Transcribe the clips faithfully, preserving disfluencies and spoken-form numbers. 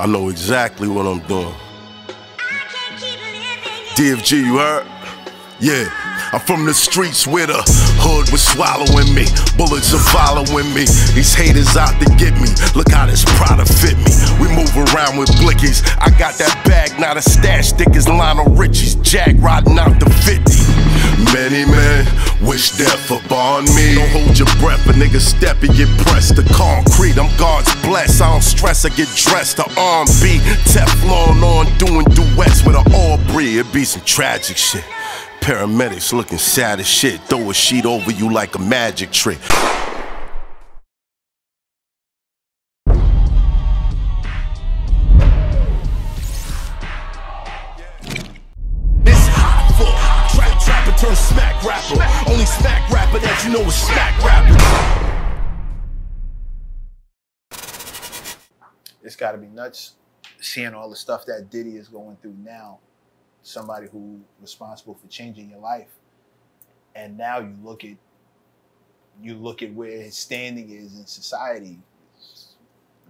I know exactly what I'm doing. D F G, you heard? Yeah. I'm from the streets where the hood was swallowing me. Bullets are following me. These haters out to get me. Look how this Prada fit me. We move around with blickies. I got that bag, not a stash thick as Lionel Richie's. Jag riding out the fifty. Many men wish death upon me. Don't hold your breath, a nigga step and get pressed to concrete. I'm God's blessed. I don't stress, I get dressed to R and B. Teflon on, doing duets with an Aubrey. It be some tragic shit. Paramedics looking sad as shit. Throw a sheet over you like a magic trick. It's hot for trap trapper turn smack rapper. Smack. Only smack rapper that you know is smack rapper. It's gotta be nuts seeing all the stuff that Diddy is going through now. Somebody who responsible for changing your life, and now you look at you look at where his standing is in society.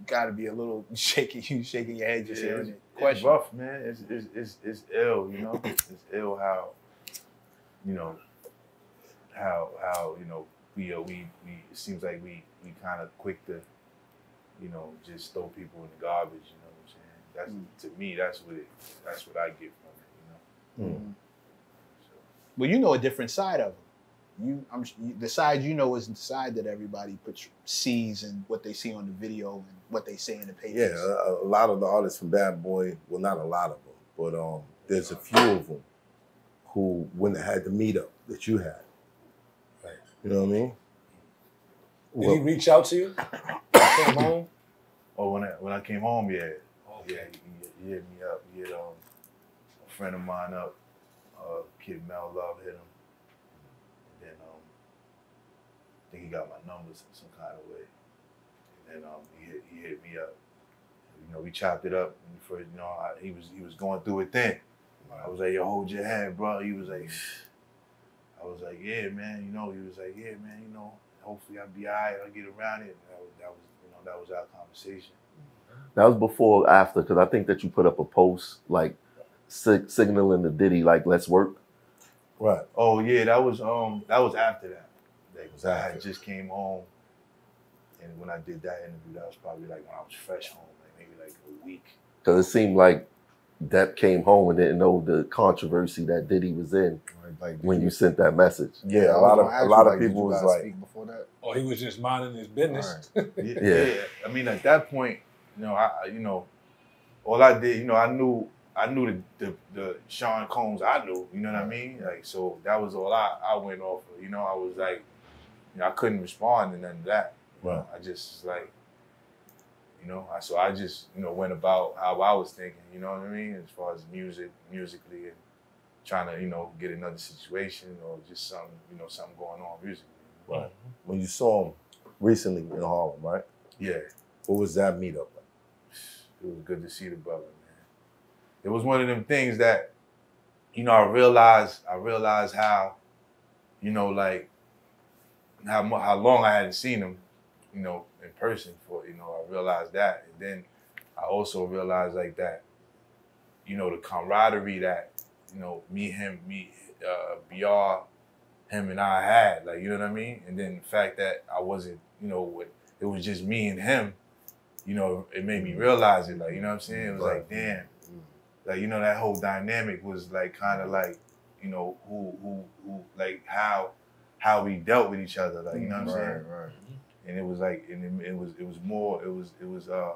Got to be a little shaking. You shaking your head just hearing it. It's rough, man. It's it's it's, it's ill. You know, it's, it's ill how you know how how you know we uh, we we. It seems like we we kind of quick to you know just throw people in the garbage. You know what I'm saying? That's mm. to me. That's what it. That's what I get from it. Mm-hmm. Well, you know a different side of him. You, I'm, you, the side you know isn't the side that everybody puts, sees and what they see on the video and what they say in the papers. Yeah, a, a lot of the artists from Bad Boy, well, not a lot of them, but um, there's a few of them who wouldn't have had the meetup that you had. Right. You know what I mean? Did well, he reach out to you? I came home? Oh, when I, when I came home, yeah. Okay. Yeah, he, he hit me up. He hit, um, friend of mine up, uh, Kid Mel Love hit him. And then um, I think he got my numbers in some kind of way. And then um, he hit, he hit me up. And, you know, we chopped it up. And for, you know, I, he was he was going through it then. I was like, yo, hold your head, bro. He was like, I was like, yeah, man. You know, he was like, yeah, man. You know, hopefully I'll be all right. I'll get around it. And that was, that was, you know, that was our conversation. That was before or after, because I think that you put up a post like. Signaling the Diddy like let's work, right? Oh yeah, that was um that was after that. Like, was I had it. Just came home, and when I did that interview, that was probably like when I was fresh home, like maybe like a week. Because it seemed like Depp came home and didn't know the controversy that Diddy was in right, like, when you, you sent that message. Yeah, yeah a lot of a lot of like, people was like, before that, oh, he was just minding his business. Right. yeah, yeah. yeah, I mean at that point, you know, I you know, all I did, you know, I knew. I knew the, the the Sean Combs I knew, you know what I mean? Like so that was all I, I went off of. You know, I was like, you know, I couldn't respond to none of that. Right. You know, I just like, you know, I so I just, you know, went about how I was thinking, you know what I mean? As far as music, musically and trying to, you know, get another situation or just something, you know, something going on musically. Right. Mm-hmm. Well you saw him recently in Harlem, right? Yeah. What was that meetup like? It was good to see the brother. It was one of them things that, you know, I realized, I realized how, you know, like, how how long I hadn't seen him, you know, in person for, you know, I realized that. And then I also realized like that, you know, the camaraderie that, you know, me, him, me, uh, B R, him and I had, like, you know what I mean? And then the fact that I wasn't, you know, it was just me and him, you know, it made me realize it, like, you know what I'm saying? It was like, damn. Like, you know, that whole dynamic was like kind of like, you know, who, who, who, like how, how we dealt with each other. Like, you know what I'm right, saying? Right. And it was like, and it, it was, it was more, it was, it was uh,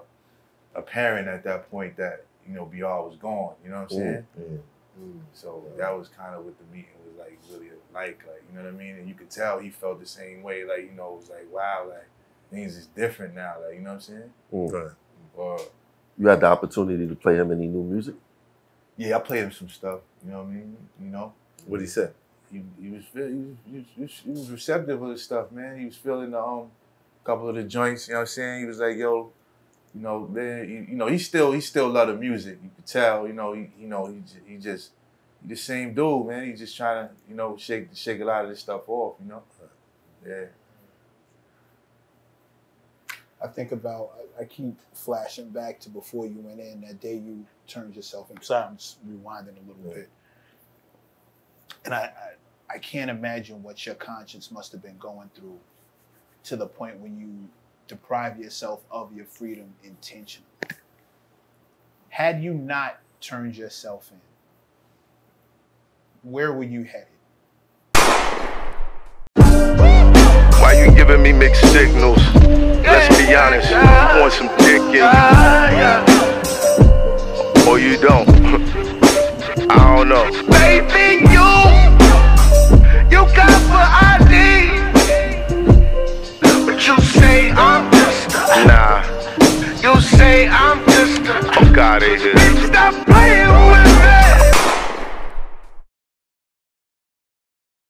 apparent at that point that, you know, B R was gone, you know what I'm saying? Ooh, yeah. Ooh, so yeah. That was kind of what the meeting was like, really like, like, you know what I mean? And you could tell he felt the same way. Like, you know, it was like, wow, like things is different now. Like, you know what I'm saying? Right. Or, you had the opportunity to play him any new music? Yeah, I played him some stuff. You know what I mean? You know what he said. He, he was he was he was receptive of this stuff, man. He was feeling the um couple of the joints. You know what I'm saying? He was like, yo, you know, man, you, you know, he still he still loved the music. You could tell. You know, he you know he he just he the same dude, man. He's just trying to you know shake shake a lot of this stuff off. You know, yeah. I think about, I, I keep flashing back to before you went in, that day you turned yourself into, so I'm just rewinding a little bit. And I, I, I can't imagine what your conscience must have been going through to the point when you deprive yourself of your freedom intentionally. Had you not turned yourself in, where were you headed? Why you giving me mixed signals? Let's be honest, you want some dick in you. Or you don't. I don't know. Baby, you